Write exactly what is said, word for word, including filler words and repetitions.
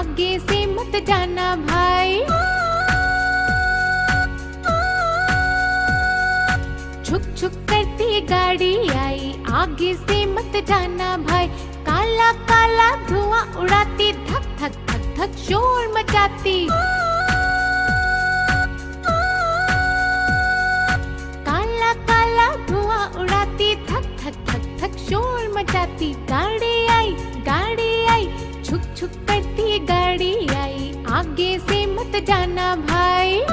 आगे से मत जाना भाई, छुक छुक करती गाड़ी आई, आगे से मत जाना भाई। काला काला धुआं उड़ाती, धक धक धक धक शोर मचाती। काला काला धुआं उड़ाती, धक धक धक धक शोर मचाती। गाड़ी आई गाड़ी आई, छुक छुक करती गाड़ी आई, आगे से मत जाना भाई।